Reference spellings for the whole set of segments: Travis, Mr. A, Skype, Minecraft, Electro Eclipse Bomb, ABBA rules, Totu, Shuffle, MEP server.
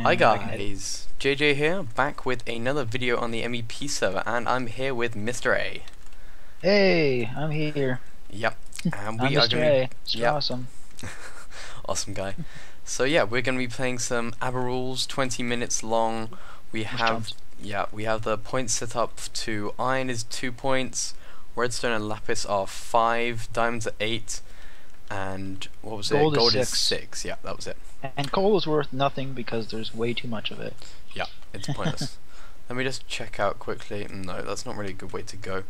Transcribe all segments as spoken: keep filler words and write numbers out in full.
Hi guys, J J here, back with another video on the M E P server, and I'm here with Mister A. Hey, I'm here. Yep, and we I'm are going to be awesome. Awesome guy. So yeah, we're going to be playing some ABBA rules, twenty minutes long. We have yeah, we have the points set up to iron is two points, redstone and lapis are five, diamonds are eight, and what was it? Gold, Gold is, six. is six. Yeah, that was it. And coal is worth nothing because there's way too much of it. Yeah, it's pointless. Let me just check out quickly. No, that's not really a good way to go.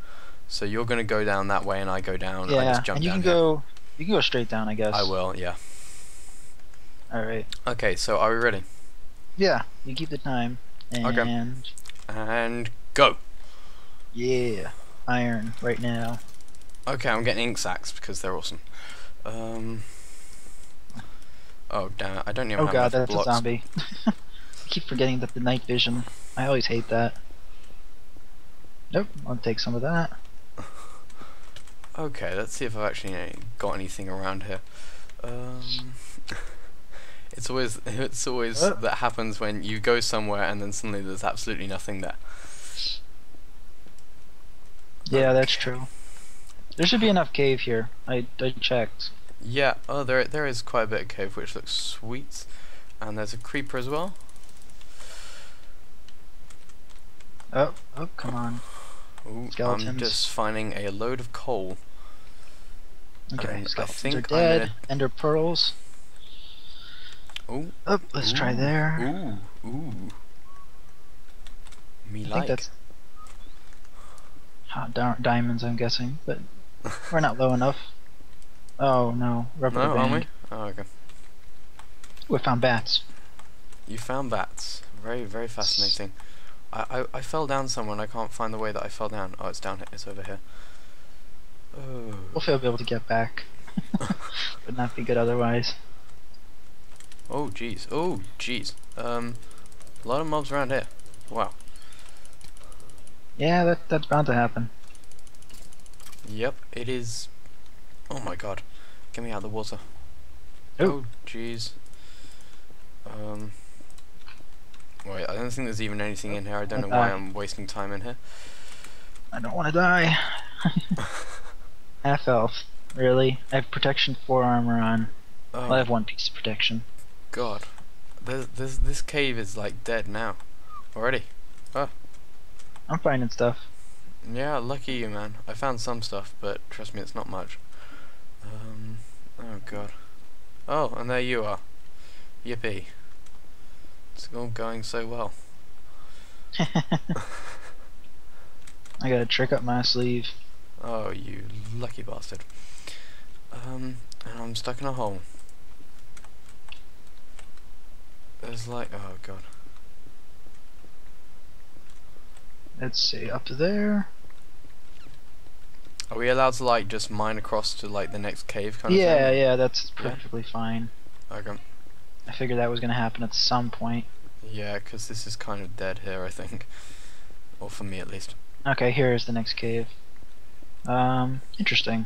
So you're going to go down that way, and I go down. Yeah, and I just jump and you down can here. go. You can go straight down, I guess. I will. Yeah. All right. Okay, so are we ready? Yeah, you keep the time. And okay. And go. Yeah, iron right now. Okay, I'm getting ink sacks because they're awesome. Um. Oh damn it! I don't even oh have god, that's blocks. a zombie. I keep forgetting that the night vision. I always hate that. Nope, I'll take some of that. Okay, let's see if I've actually got anything around here. Um, it's always it's always oh. that happens when you go somewhere and then suddenly there's absolutely nothing there. Yeah, okay. That's true. There should be enough cave here. I I checked. Yeah, oh, there there is quite a bit of cave, which looks sweet, and there's a creeper as well. Oh, oh, come on! Ooh, I'm just finding a load of coal. Okay, and skeletons I think are dead. I'm gonna... Ender pearls. Ooh. Oh, let's ooh. try there. Ooh, ooh. Me I like. Think that's hot di diamonds, I'm guessing, but we're not low enough. Oh no, rubber no, band. Aren't we? Oh, okay. We found bats. You found bats. Very, very fascinating. I, I, I fell down somewhere and I can't find the way that I fell down. Oh, it's down here. It's over here. Oh. Hopefully I'll be able to get back. Would not be good otherwise. Oh, jeez. Oh, jeez. Um, a lot of mobs around here. Wow. Yeah, that that's bound to happen. Yep, it is. Oh my god. Get me out of the water. Ooh. Oh, jeez. Um, wait, I don't think there's even anything in here. I don't know why I'm wasting time in here. I don't want to die. Half health. Really? I have protection four armor on. Oh. Well, I have one piece of protection. God. There's, there's, this cave is like dead now. Already. Oh. I'm finding stuff. Yeah, lucky you, man. I found some stuff, but trust me, it's not much. Um, oh god. Oh, and there you are. Yippee. It's all going so well. I got a trick up my sleeve. Oh, you lucky bastard. Um, and I'm stuck in a hole. There's like... oh god. Let's see, up to there. Are we allowed to like just mine across to like the next cave kind yeah, of thing? Yeah, yeah, that's perfectly yeah. fine. Okay. I figured that was going to happen at some point. Yeah, because this is kind of dead here, I think. Or for me at least. Okay, here is the next cave. Um, interesting.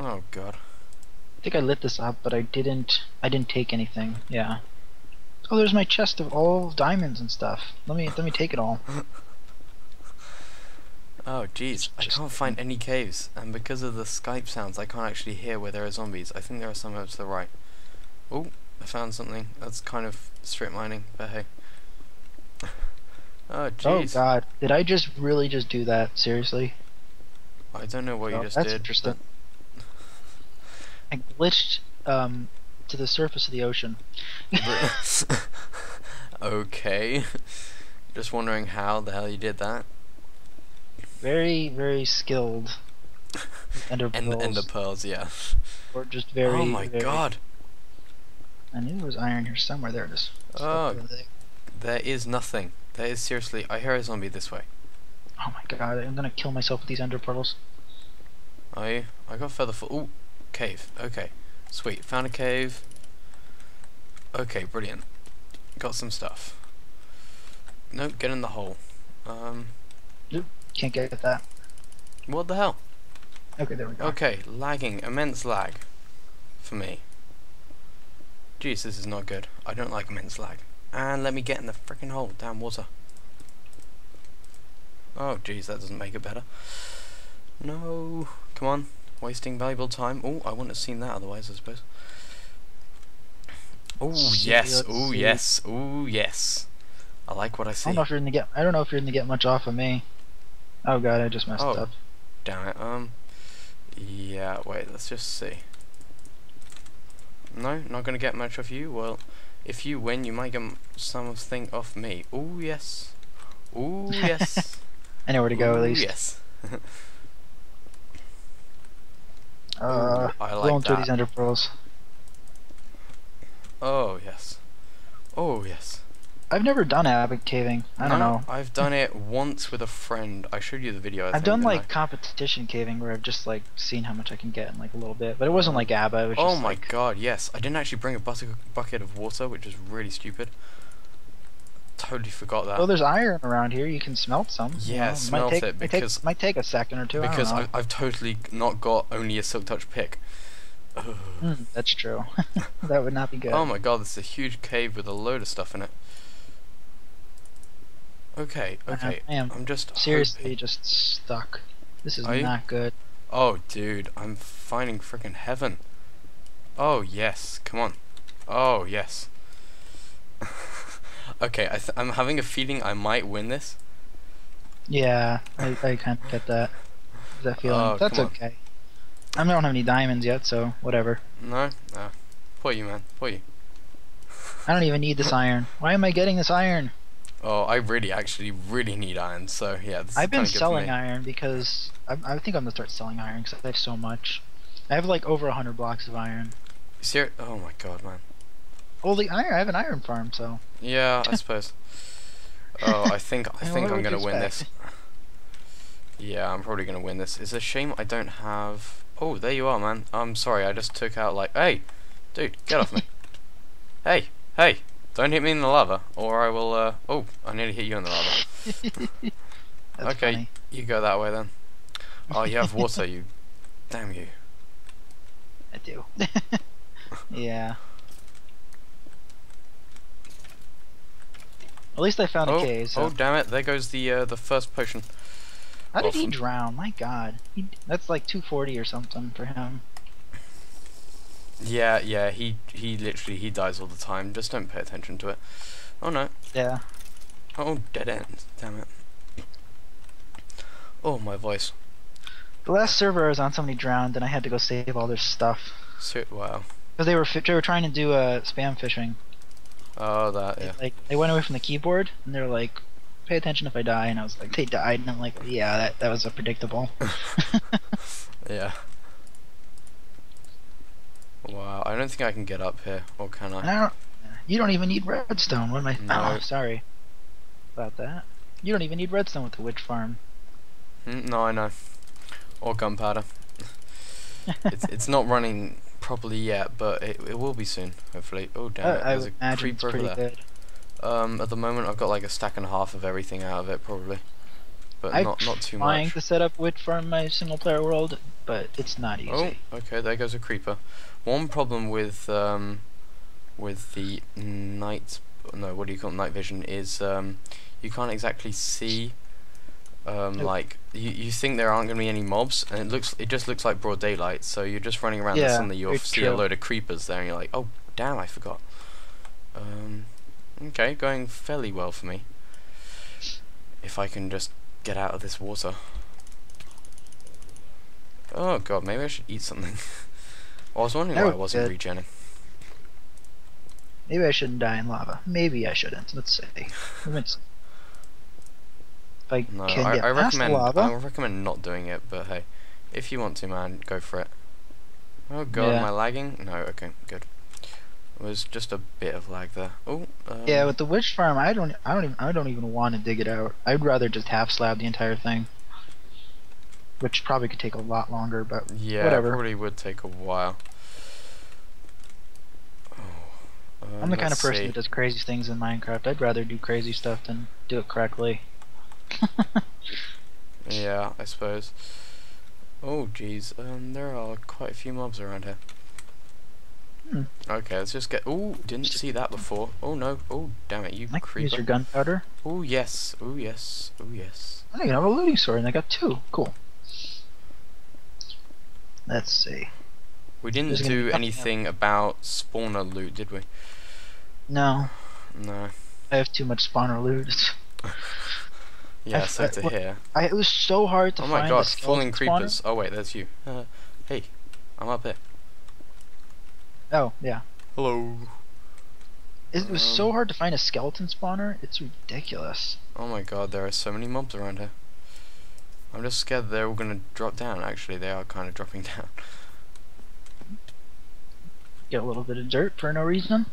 Oh god. I think I lit this up, but I didn't. I didn't take anything. Yeah. Oh, there's my chest of all diamonds and stuff. Let me let me take it all. Oh jeez, I can't find any caves, and because of the Skype sounds I can't actually hear where there are zombies. I think there are some over to the right. Oh, I found something. That's kind of strip mining, but hey. Oh jeez. Oh god, did I just really just do that? Seriously? I don't know what oh, you just that's did. That's interesting. I glitched um, to the surface of the ocean. Okay. Just wondering how the hell you did that. Very, very skilled. Ender pearls. And, and the pearls, yeah. Or just very. Oh my very... god! I knew there was iron here somewhere. There it is. Oh, there. there is nothing. There is seriously. I hear a zombie this way. Oh my god! I'm gonna kill myself with these ender pearls. I I got further for. Ooh, cave. Okay, sweet. Found a cave. Okay, brilliant. Got some stuff. Nope, get in the hole. Um. Yep. Can't get that. What the hell? Okay, there we go. Okay, lagging, immense lag for me. Jeez, this is not good. I don't like immense lag. And let me get in the frickin' hole. Damn water. Oh, jeez, that doesn't make it better. No. Come on. Wasting valuable time. Oh, I wouldn't have seen that otherwise, I suppose. Oh, yes. Oh, yes. Oh, yes. I like what I see. I don't know if you're gonna get, I don't know if you're gonna get much off of me. Oh, God, I just messed oh, up. Damn it. Um, yeah, wait, let's just see. No, not gonna get much off you. Well, if you win, you might get something off me. Oh, yes. Oh, yes. I know where to go, ooh, at least. Yes. uh, I like going through these ender pearls. Oh, yes. Oh, yes. I've never done abbot caving. I don't no, know. I've done it once with a friend. I showed you the video. I I've think, done like I? competition caving where I've just like seen how much I can get in like a little bit, but it wasn't like ABBA. It was oh just, my like... god, yes! I didn't actually bring a bucket of water, which is really stupid. Totally forgot that. Well, there's iron around here. You can smelt some. Yeah, you know? smelt might take, it because might take, might take a second or two. Because I don't know. I, I've totally not got only a silk touch pick. Mm, that's true. That would not be good. Oh my god, this is a huge cave with a load of stuff in it. Okay, okay. I am I'm just seriously hoping. just stuck. This is not good. Oh, dude, I'm finding frickin' heaven. Oh yes, come on. Oh yes. Okay, I th I'm having a feeling I might win this. Yeah, I, I can't get that. That feeling. Oh, that's okay. I don't have any diamonds yet, so whatever. No, no. Poor you, man. Poor you. I don't even need this iron. Why am I getting this iron? Oh, I really, actually, really need iron. So yeah, this I've been selling iron because I, I think I'm gonna start selling iron because I have so much. I have like over a hundred blocks of iron. Ser oh my god, man. Well, the iron. I have an iron farm, so. Yeah, I suppose. Oh, I think I think I'm gonna win this. Yeah, I'm probably gonna win this. It's a shame I don't have. Oh, there you are, man. I'm sorry. I just took out like. Hey, dude, get off me. Hey, hey. Don't hit me in the lava, or I will, uh... Oh, I nearly hit you in the lava. Okay, funny. You go that way, then. Oh, you have water, you... Damn you. I do. Yeah. At least I found oh, a cave, so... Oh, damn it, there goes the, uh, the first potion. How did he drown? My god. He, that's like two forty or something for him. Yeah, yeah, he he literally he dies all the time. Just don't pay attention to it. Oh no. Yeah. Oh, dead end. Damn it. Oh, my voice. The last server I was on, somebody drowned, and I had to go save all their stuff. So, wow. Because they were they were trying to do uh, spam phishing. Oh, that yeah. They, like they went away from the keyboard, and they were like, "Pay attention if I die," and I was like, "They died," and I'm like, "Yeah, that that was a predictable." Yeah. Wow, I don't think I can get up here, or can I? I don't, you don't even need redstone. What am I? No. Oh, sorry about that. You don't even need redstone with the witch farm. Mm, no, I know. Or gunpowder. it's it's not running properly yet, but it it will be soon, hopefully. Oh damn, uh, it. There's I would a imagine creeper it's pretty over there. Good. Um, at the moment, I've got like a stack and a half of everything out of it, probably. But I'm not not too much. I'm trying to set up witch farm my single player world, but it's not easy. Oh, okay. There goes a creeper. One problem with um, with the night, no, what do you call it, night vision is um, you can't exactly see. Um, nope. Like you, you think there aren't going to be any mobs, and it looks, it just looks like broad daylight. So you're just running around, yeah, and suddenly you'll see true. a load of creepers there, and you're like, oh damn, I forgot. Um, okay, going fairly well for me. If I can just get out of this water. Oh god, maybe I should eat something. I was wondering why I wasn't regenning. Maybe I shouldn't die in lava. Maybe I shouldn't. Let's see. If I no, can I, get I recommend. Lava. I recommend not doing it. But hey, if you want to, man, go for it. Oh god, yeah. Am I lagging? No. Okay, good. It was just a bit of lag there. Oh. Um, yeah, with the witch farm, I don't. I don't even. I don't even want to dig it out. I'd rather just half slab the entire thing, which probably could take a lot longer, but yeah, whatever. Yeah, probably would take a while. Oh. Um, I'm the kind of person see. that does crazy things in Minecraft. I'd rather do crazy stuff than do it correctly. Yeah, I suppose. Oh, jeez. Um, there are quite a few mobs around here. Hmm. Okay, let's just get. Oh, didn't see that before. Oh no. Oh damn it, you I creeper. Use your gunpowder. Oh yes. Oh yes. Oh yes. I can have a looting sword, and I got two. Cool. Let's see. We didn't There's do anything about spawner loot, did we? No. No. I have too much spawner loot. Yeah, I sad to hear. I, it was so hard to find. Oh my god, falling creepers. Spawner. Oh wait, there's you. Uh, hey, I'm up here. Oh, yeah. Hello. It was um, so hard to find a skeleton spawner, it's ridiculous. Oh my god, there are so many mobs around here. I'm just scared they're all gonna drop down, actually. They are kind of dropping down. Get a little bit of dirt for no reason.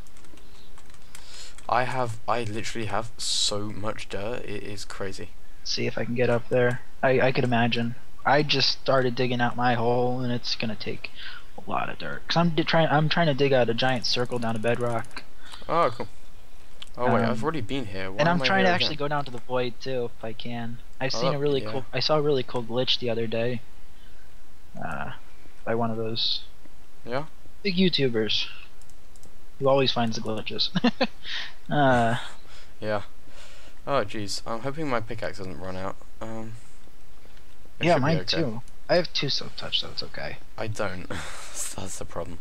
I have, I literally have so much dirt, it is crazy. See if I can get up there. I, I could imagine. I just started digging out my hole, and it's gonna take a lot of dirt. Cause I'm trying. I'm trying to dig out a giant circle down to bedrock. Oh, cool. Oh um, wait, I've already been here. Why and I'm trying to actually again? go down to the void too, if I can. I've oh, seen a really yeah. cool. I saw a really cool glitch the other day. Uh, by one of those. Yeah. Big YouTubers. Who always finds the glitches. uh. Yeah. Oh jeez. I'm hoping my pickaxe doesn't run out. Um. Yeah, mine okay. too. I have two silk touch, so it's okay. I don't. That's the problem.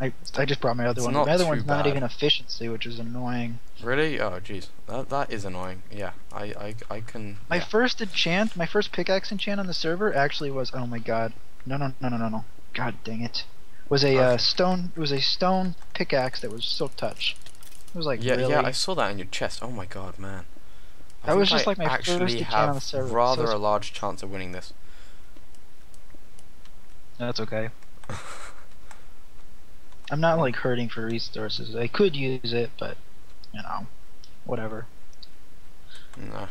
I I just brought my other it's one. My other one's bad. not even efficiency, which is annoying. Really? Oh, jeez. That that is annoying. Yeah. I I I can. My yeah. first enchant, my first pickaxe enchant on the server actually was. Oh my god. No no no no no no. God dang it. Was a uh, stone. It was a stone pickaxe that was silk touch. It was like yeah really? yeah. I saw that in your chest. Oh my god, man. I that was just I like my actually first enchant have on the server. Rather so a large chance of winning this. That's okay. I'm not like hurting for resources. I could use it, but you know, whatever. Nah,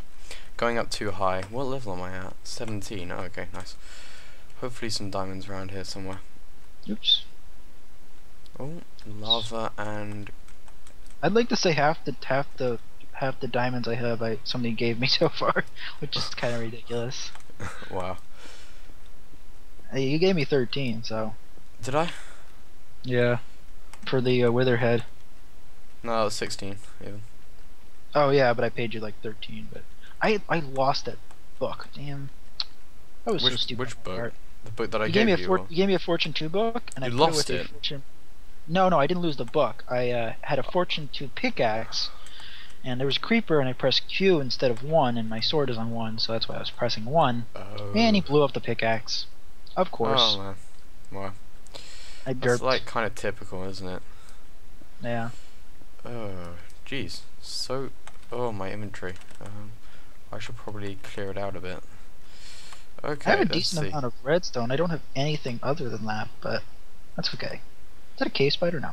going up too high. What level am I at? seventeen. Oh, okay, nice. Hopefully some diamonds around here somewhere. Oops. Oh, lava and. I'd like to say half the half the half the diamonds I have, I somebody gave me so far, which is kind of ridiculous. Wow. Hey, you gave me thirteen, so. Did I? Yeah. For the uh, wither head. No, it was sixteen. Even. Oh yeah, but I paid you like thirteen. But I I lost that book. Damn. That was which, so stupid. Which book? Part. The book that I you gave, gave me a you. Or... You gave me a fortune two book, and you I lost it. With it. Fortune... No, no, I didn't lose the book. I uh, had a fortune two pickaxe, and there was a creeper, and I pressed Q instead of one, and my sword is on one, so that's why I was pressing one. Oh. And he blew up the pickaxe. Of course. Oh man, wow. I derped. That's like kind of typical, isn't it? Yeah. Oh, jeez. So, oh my inventory. Um, I should probably clear it out a bit. Okay. I have a decent see. amount of redstone. I don't have anything other than that, but that's okay. Is that a cave spider? No.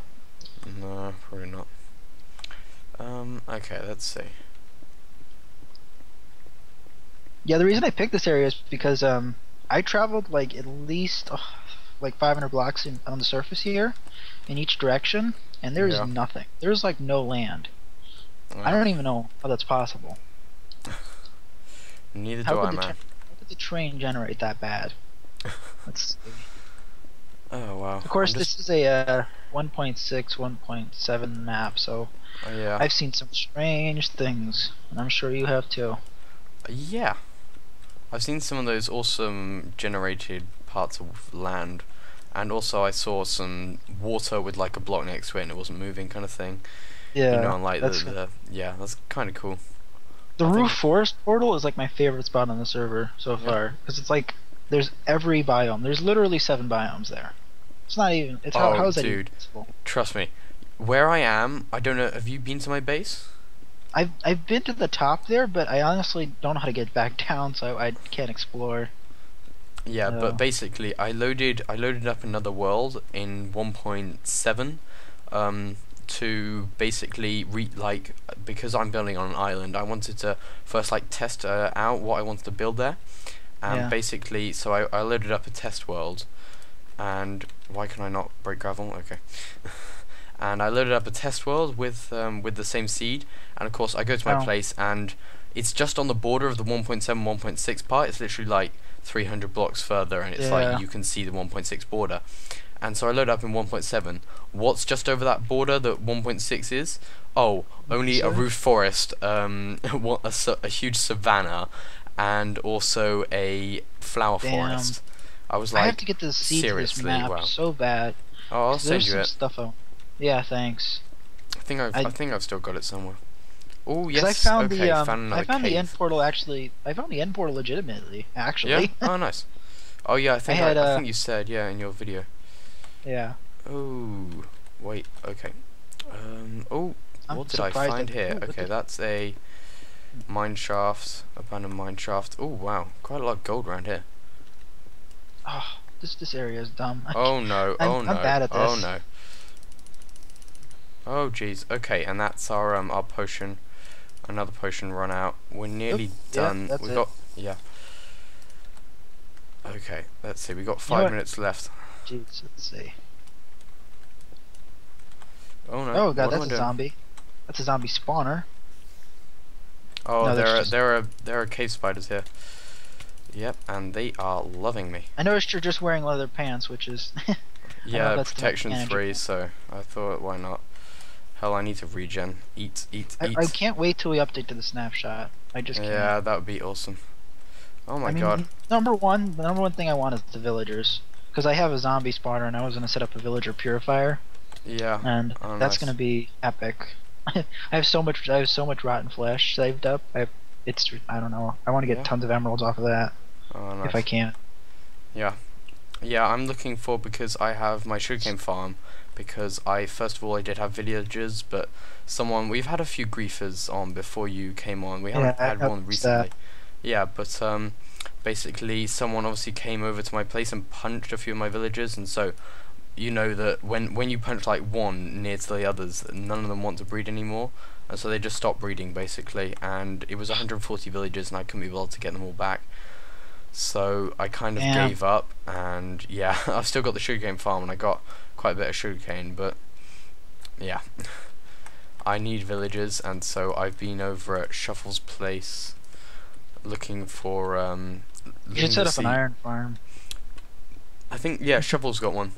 No, probably not. Um. Okay. Let's see. Yeah, the reason I picked this area is because um. I traveled like at least oh, like five hundred blocks in, on the surface here in each direction, and there's yeah. nothing. There's like no land. Wow. I don't even know how that's possible. Neither how do I, man. How did the train generate that bad? Let's see. Oh, wow. Of course, just... this is a uh, one point six, one point seven map, so oh, yeah. I've seen some strange things, and I'm sure you have too. Yeah. I've seen some of those awesome generated parts of land, and also I saw some water with like a block next to it and it wasn't moving kind of thing. Yeah, you know, and like that's the, the, yeah, that's kind of cool. The I roof forest portal is like my favorite spot on the server so yeah. far, because it's like there's every biome. There's literally seven biomes there. It's not even. It's how, oh, how is that even possible? Trust me, where I am, I don't know. Have you been to my base? I've I've been to the top there, but I honestly don't know how to get back down, so I can't explore. Yeah, so. But basically, I loaded I loaded up another world in one point seven, um, to basically re like because I'm building on an island. I wanted to first like test uh, out what I wanted to build there, and yeah. basically, so I I loaded up a test world, and why can I not break gravel? Okay. And I loaded up a test world with um, with the same seed, and of course I go to my oh. place, and it's just on the border of the one point seven, one point six part. It's literally like three hundred blocks further, and it's yeah. like you can see the one point six border, and so I load up in one point seven. What's just over that border that one point six is? Oh, only a roof forest, um, a, a huge savanna, and also a flower Damn. forest. I was like, I have to get the seed to this map wow. so bad. Oh, I'll send you some it. Stuff out. Yeah, thanks. I think I've, I, I think I've still got it somewhere. Oh yes, I found okay, the um, found I found cave. the end portal actually. I found the end portal legitimately, actually. Yeah. Oh nice. Oh yeah, I think I, had, I, I uh, think you said yeah in your video. Yeah. Oh wait, okay. Um. Oh, I'm what did I find here? Okay, that's a mine shaft, abandoned mine shaft. Oh wow, quite a lot of gold around here. Oh, this this area is dumb. Oh no! Oh I'm, no! I'm bad at this. Oh no! Oh jeez. Okay, and that's our um our potion. Another potion run out. We're nearly Oops, done. Yeah, that's We've it. got yeah. Okay, let's see. We got five you know minutes left. Jeez, let's see. Oh no! Oh god, what that's a doing? zombie. That's a zombie spawner. Oh, no, there are just... there are there are cave spiders here. Yep, and they are loving me. I noticed you're just wearing leather pants, which is yeah, that's protection three. So I thought, why not? Hell, I need to regen. Eat, eat, eat. I, I can't wait till we update to the snapshot. I just can't. Yeah, that would be awesome. Oh my I mean, god. Number one, the number one thing I want is the villagers, because I have a zombie spawner and I was gonna set up a villager purifier. Yeah. And oh, that's nice. gonna be epic. I have so much. I have so much rotten flesh saved up. I have, it's. I don't know. I want to get yeah. tons of emeralds off of that oh, nice. if I can. Yeah. Yeah, I'm looking for because I have my sugarcane farm. Because I first of all I did have villagers, but someone we've had a few griefers on before you came on. We haven't yeah, had one recently. That. Yeah, but um, basically someone obviously came over to my place and punched a few of my villagers, and so you know that when when you punch like one near to the others, none of them want to breed anymore, and so they just stop breeding basically. And it was one hundred forty villagers, and I couldn't be bothered to get them all back. So I kind of yeah. gave up, and yeah, I've still got the sugarcane farm, and I got quite a bit of sugarcane, but yeah, I need villagers, and so I've been over at Shuffle's place looking for. Um, you should set up an iron farm. I think yeah, Shuffle's got one.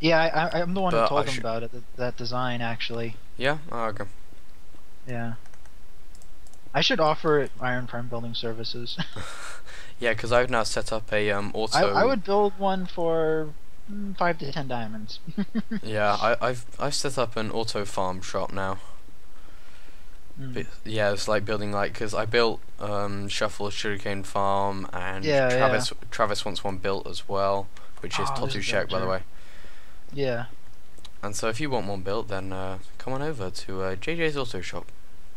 Yeah, I, I, I'm the one but who told I him about it. That, that design actually. Yeah. Oh, okay. Yeah. I should offer iron farm building services. Yeah, because I've now set up a um auto. I, I would build one for mm, five to ten diamonds. Yeah, I, I've I've set up an auto farm shop now. Mm. But yeah, it's like building like because I built um Shuffle sugarcane farm and yeah, Travis yeah. Travis wants one built as well, which is oh, Totu Shack by the way. Yeah. And so if you want one built, then uh, come on over to uh, J J's auto shop,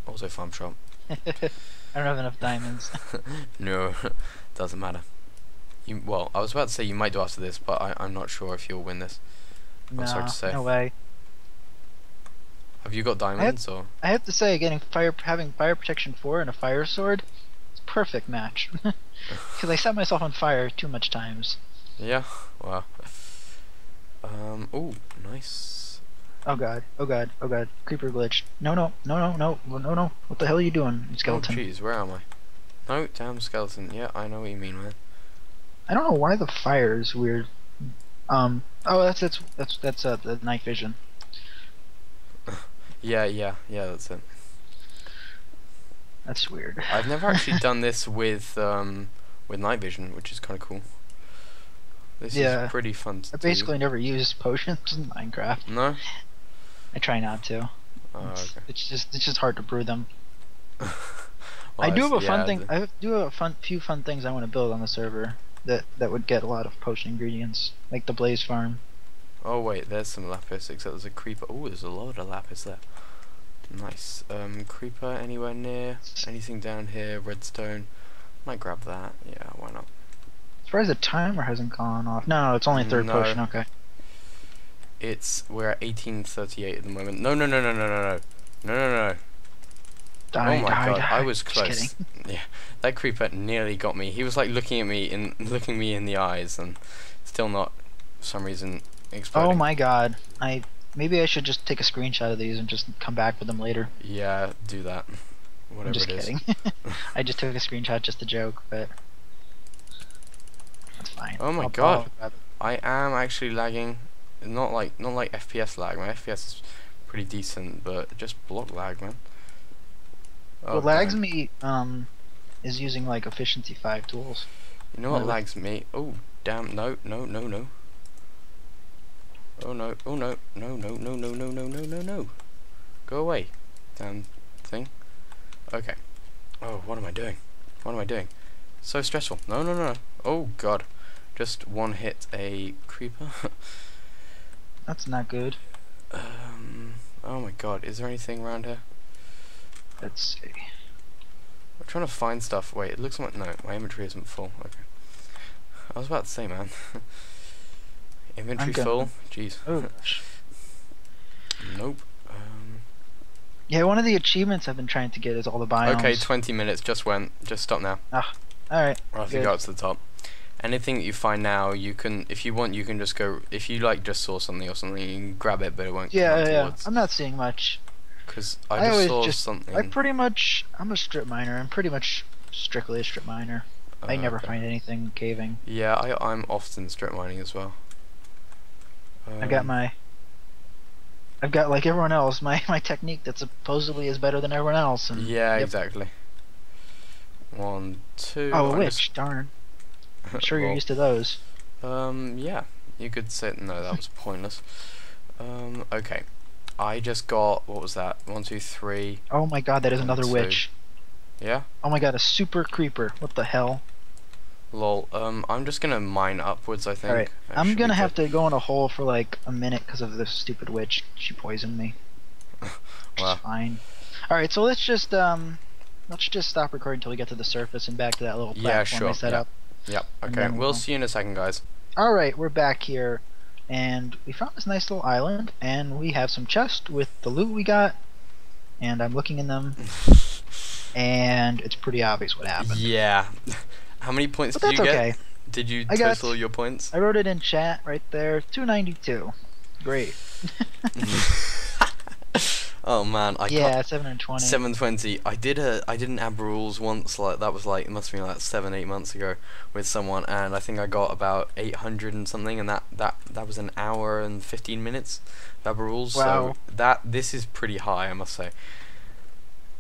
auto farm shop. I don't have enough diamonds. No, doesn't matter. You well, I was about to say you might do after this, but I, I'm not sure if you'll win this. I'm nah, sorry to say. No way. Have you got diamonds I have, or? I have to say, getting fire, having fire protection four and a fire sword, it's a perfect match. Because I set myself on fire too much times. Yeah. Wow. Um. Oh, nice. Oh god, oh god, oh god, creeper glitch. No, no, no, no, no, no, no. What the hell are you doing, skeleton? Oh jeez, where am I? No, damn skeleton. Yeah, I know what you mean, man. I don't know why the fire is weird. Um, oh, that's, that's, that's, that's, uh, the night vision. yeah, yeah, yeah, that's it. That's weird. I've never actually done this with, um, with night vision, which is kind of cool. This yeah. is pretty fun to I basically do. never use potions in Minecraft. No? I try not to. Oh, it's, okay. it's just it's just hard to brew them. well, I do have a yeah, fun thing. I do have a fun few fun things I want to build on the server that that would get a lot of potion ingredients, like the blaze farm. Oh wait, there's some lapis. Except there's a creeper. Oh, there's a lot of lapis there. Nice. Um, creeper anywhere near? Anything down here? Redstone. Might grab that. Yeah, why not? As far as the timer hasn't gone off. No, it's only third no. potion. Okay. It's we're at eighteen thirty-eight at the moment. No, no, no, no, no, no, no, no, no, no. Die, oh my die, god, die. I was close. Yeah, that creeper nearly got me. He was like looking at me in looking me in the eyes, and still not, for some reason, exploding. Oh my god, I maybe I should just take a screenshot of these and just come back with them later. Yeah, do that. Whatever I'm just it kidding. is. I just took a screenshot just a joke, but. That's fine. Oh my I'll god, I am actually lagging not like not like F P S lag. My F P S is pretty decent, but just block lag, man. Oh, what lags man. me um is using like efficiency five tools. You know what no. lags me? Oh damn! No, no, no, no. Oh no! Oh no! No! No! No! No! No! No! No! No! No! Go away, damn thing. Okay. Oh, what am I doing? What am I doing? So stressful. No! No! No! Oh god! Just one hit a creeper. That's not good. Um. Oh my god! Is there anything around here? Let's see. I'm trying to find stuff. Wait, it looks like no. My inventory isn't full. Okay. I was about to say, man. Inventory full? Jeez. Oh. Nope. Um. Yeah, one of the achievements I've been trying to get is all the biomes. Okay, twenty minutes just went. Just stop now. Ah, all right. Or if you go up to the top, anything that you find now, you can, if you want, you can just go. If you like, just saw something or something, you can grab it, but it won't. Yeah, yeah. yeah. I'm not seeing much. Because I, I just saw just, something. I pretty much. I'm a strip miner. I'm pretty much strictly a strip miner. Uh, I never okay. find anything caving. Yeah, I, I'm often strip mining as well. I got my. I've got like everyone else my my technique that supposedly is better than everyone else. And yeah, yep. exactly. One, two. Oh, I'm which just... darn! I'm sure well, you're used to those. Um, yeah, you could say no. That was pointless. Um, okay, I just got what was that? One, two, three. Oh my god, that is another two. witch. Yeah. Oh my god, a super creeper! What the hell? Lol. Um, I'm just gonna mine upwards. I think. All right. I'm gonna have to go in a hole for like a minute because of this stupid witch. She poisoned me. Wow. It's fine. All right. So let's just um, let's just stop recording until we get to the surface and back to that little platform yeah, sure. I set yep. up. Yep. Okay. We'll, we'll see you in a second, guys. All right. We're back here, and we found this nice little island, and we have some chests with the loot we got, and I'm looking in them, and it's pretty obvious what happened. Yeah. How many points but did that's you get? Okay. Did you I total got, your points? I wrote it in chat right there. two ninety-two. Great. Oh man, I yeah, got seven twenty. seven twenty. I did a I did an ABBA rules once. Like that was like it must have been like seven eight months ago with someone, and I think I got about eight hundred and something, and that that that was an hour and fifteen minutes of ABBA rules. Wow. So that this is pretty high, I must say.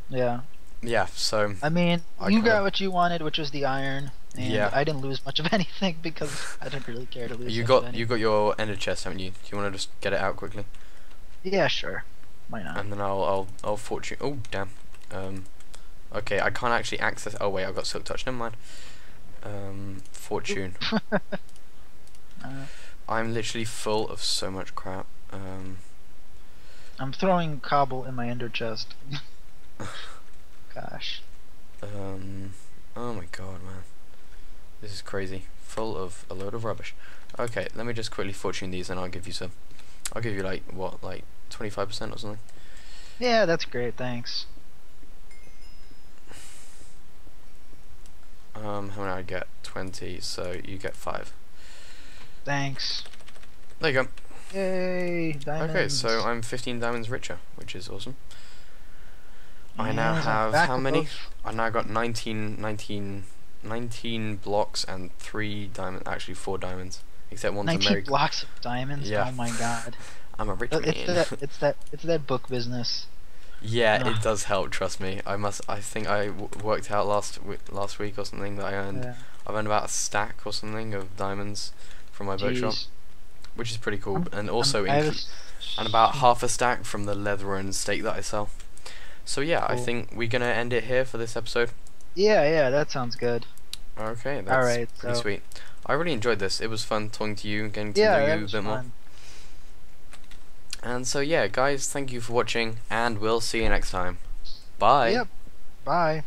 Yeah. Yeah, so I mean, I you got what you wanted, which was the iron, and yeah. I didn't lose much of anything because I didn't really care to lose. You much got of you got your ender chest, haven't you? Do you want to just get it out quickly? Yeah, sure. Why not? And then I'll I'll I'll fortune. Oh damn. Um. Okay, I can't actually access. Oh wait, I've got silk touch. Never mind. Um. Fortune. uh, I'm literally full of so much crap. Um. I'm throwing cobble in my ender chest. Gosh. Um. Oh my god, man. This is crazy. Full of a load of rubbish. Okay, let me just quickly fortune these, and I'll give you some. I'll give you like what, like twenty-five percent or something. Yeah, that's great. Thanks. Um. How many I get? Twenty. So you get five. Thanks. There you go. Yay! Diamonds. Okay, so I'm fifteen diamonds richer, which is awesome. I now have how many? I now got nineteen, nineteen, nineteen blocks and three diamonds. Actually, four diamonds, except one's American. nineteen blocks of diamonds. Yeah. Oh my god. I'm a rich man. It's that, it's that, it's that book business. Yeah, Ugh. it does help. Trust me. I must. I think I w worked out last last week or something that I earned. Yeah. I've earned about a stack or something of diamonds from my workshop, which is pretty cool. I'm, and also, was... and about half a stack from the leather and steak that I sell. So yeah, cool. I think we're gonna end it here for this episode. Yeah, yeah, that sounds good. Okay, that's All right, pretty so. sweet. I really enjoyed this. It was fun talking to you, getting to yeah, know you a bit fun. more. And so yeah, guys, thank you for watching, and we'll see you next time. Bye. Yep. Bye.